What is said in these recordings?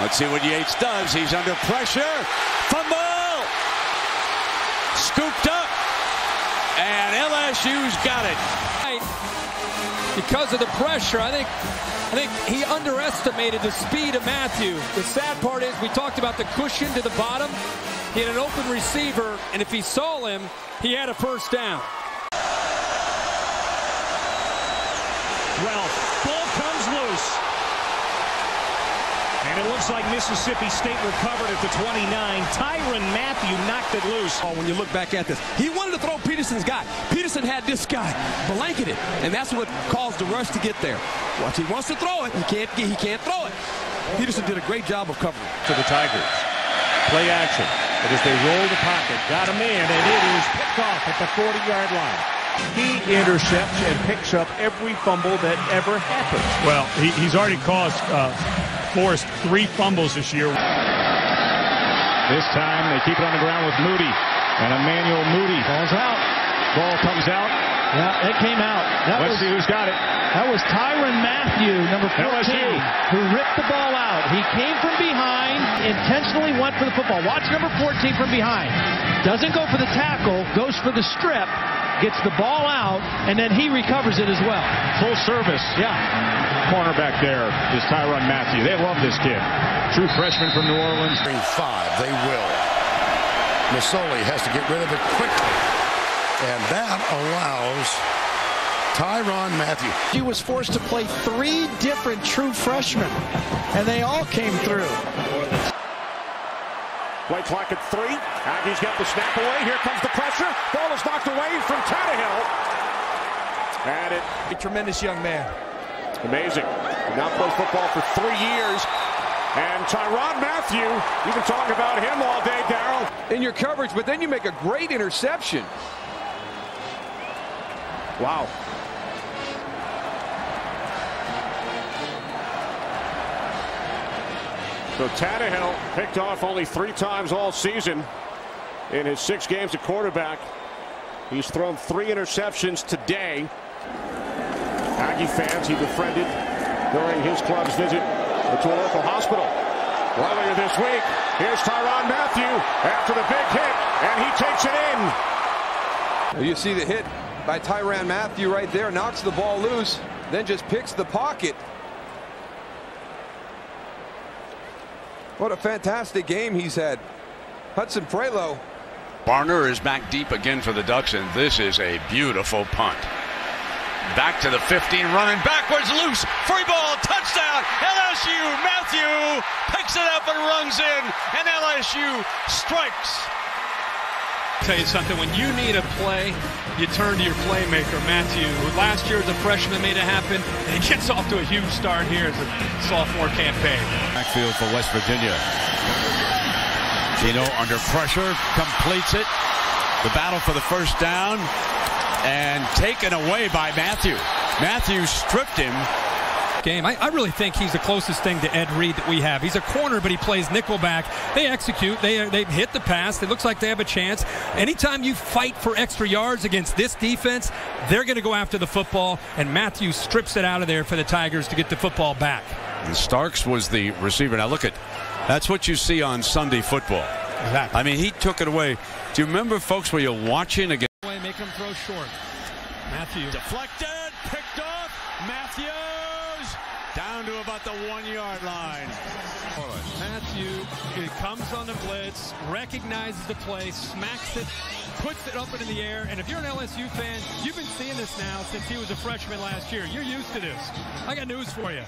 Let's see what Yates does. He's under pressure. Fumble! Scooped up. And LSU's got it. Because of the pressure, I think he underestimated the speed of Mathieu. The sad part is we talked about the cushion to the bottom. He had an open receiver, and if he saw him, he had a first down. Well, ball comes loose. And it looks like Mississippi State recovered at the 29. Tyrann Mathieu knocked it loose. Oh, when you look back at this, he wanted to throw Peterson's guy. Peterson had this guy blanketed, and that's what caused the rush to get there. Watch, he wants to throw it. He can't throw it. Peterson did a great job of covering to the Tigers. Play action. But as they roll the pocket, got him in, and it is picked off at the 40-yard line. He intercepts and picks up every fumble that ever happens. Well, he's already forced three fumbles this year. This time they keep it on the ground with Moody. And Emmanuel Moody falls out. Ball comes out. Yeah, it came out. Let's see who's got it. That was Tyrann Mathieu, number 14, LSU, who ripped the ball out. He came from behind, intentionally went for the football. Watch number 14 from behind. Doesn't go for the tackle, goes for the strip. Gets the ball out, and then he recovers it as well. Full service. Yeah. Cornerback there is Tyrann Mathieu. They love this kid. True freshman from New Orleans. 3-5. They will. Masoli has to get rid of it quickly. And that allows Tyrann Mathieu. He was forced to play three different true freshmen, and they all came through. Play clock at 3. Aggie's got the snap away. Here comes the pressure. Ball is knocked away from Tannehill. And it. A tremendous young man. Amazing. He now plays football for 3 years. And Tyrann Mathieu, you can talk about him all day, Darryl. In your coverage, but then you make a great interception. Wow. So Tannehill picked off only 3 times all season. In his 6 games at quarterback, he's thrown 3 interceptions today. Aggie fans he befriended during his club's visit to a local hospital. Earlier this week, here's Tyrann Mathieu after the big hit, and he takes it in. You see the hit by Tyrann Mathieu right there, knocks the ball loose, then just picks the pocket. What a fantastic game he's had. Hudson Frelo. Barner is back deep again for the Ducks, and this is a beautiful punt. Back to the 15, running backwards, loose, free ball, touchdown, LSU. Mathieu picks it up and runs in, and LSU strikes. I'll tell you something, when you need a play, you turn to your playmaker, Mathieu, who last year as a freshman made it happen, and he gets off to a huge start here as a sophomore campaign. Backfield for West Virginia. Gino under pressure, completes it. The battle for the first down, and taken away by Mathieu. Mathieu stripped him. I really think he's the closest thing to Ed Reed that we have. He's a corner, but he plays nickelback. They execute. They hit the pass. It looks like they have a chance. Anytime you fight for extra yards against this defense, they're going to go after the football, and Mathieu strips it out of there for the Tigers to get the football back. And Starks was the receiver. Now look at, that's what you see on Sunday football. Exactly. I mean, he took it away. Do you remember, folks, where you're watching again? Make him throw short. Mathieu. Deflected. Picked up. Mathieu. Down to about the 1-yard line. Mathieu, it comes on the blitz, recognizes the play, smacks it, puts it up into the air. And if you're an LSU fan, you've been seeing this now since he was a freshman last year. You're used to this. I got news for you.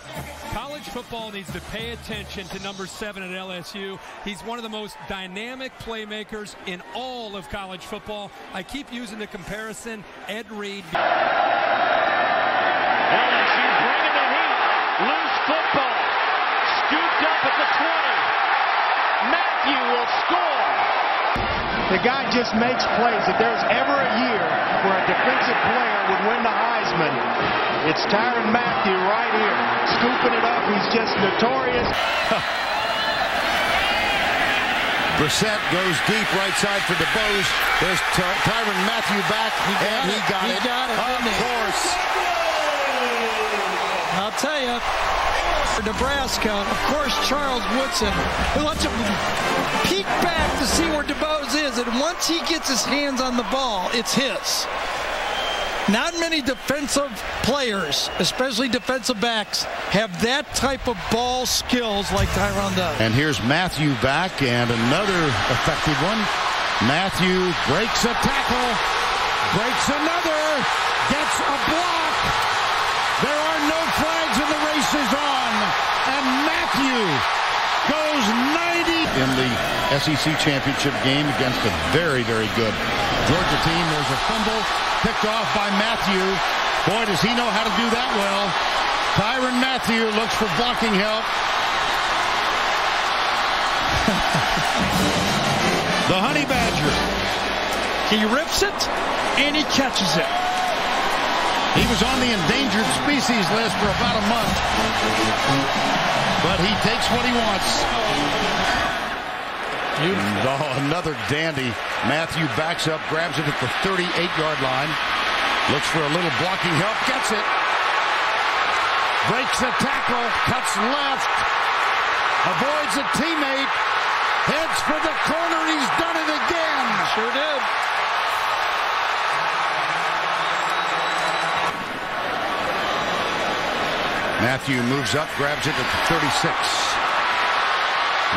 College football needs to pay attention to number 7 at LSU. He's one of the most dynamic playmakers in all of college football. I keep using the comparison, Ed Reed. Loose football, scooped up at the 20. Mathieu will score. The guy just makes plays. If there's ever a year where a defensive player would win the Heisman, it's Tyrann Mathieu right here. Scooping it up, he's just notorious. Brissett goes deep right side for DeBose. There's Tyrann Mathieu back, and he got it. Of course. I'll tell you, Nebraska, of course, Charles Woodson, who lets him peek back to see where DeBose is, and once he gets his hands on the ball, it's his. Not many defensive players, especially defensive backs, have that type of ball skills like Tyrann does. And here's Mathieu back, and another effective one. Mathieu breaks a tackle, breaks another, gets a block. There are no flags, and the race is on. And Mathieu goes 90 in the SEC championship game against a very, very good Georgia team. There's a fumble picked off by Mathieu. Boy, does he know how to do that well. Tyrann Mathieu looks for blocking help. The Honey Badger. He rips it, and he catches it. He was on the endangered species list for about a month. But he takes what he wants. Oh, another dandy. Mathieu backs up, grabs it at the 38-yard line. Looks for a little blocking help, gets it. Breaks the tackle, cuts left. Avoids a teammate. Heads for the corner. He's done it again. Sure did. Mathieu moves up, grabs it at the 36.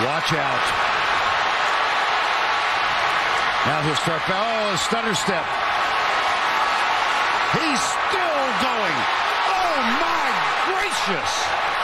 Watch out. Now he'll start. Oh, a stutter step. He's still going. Oh, my gracious.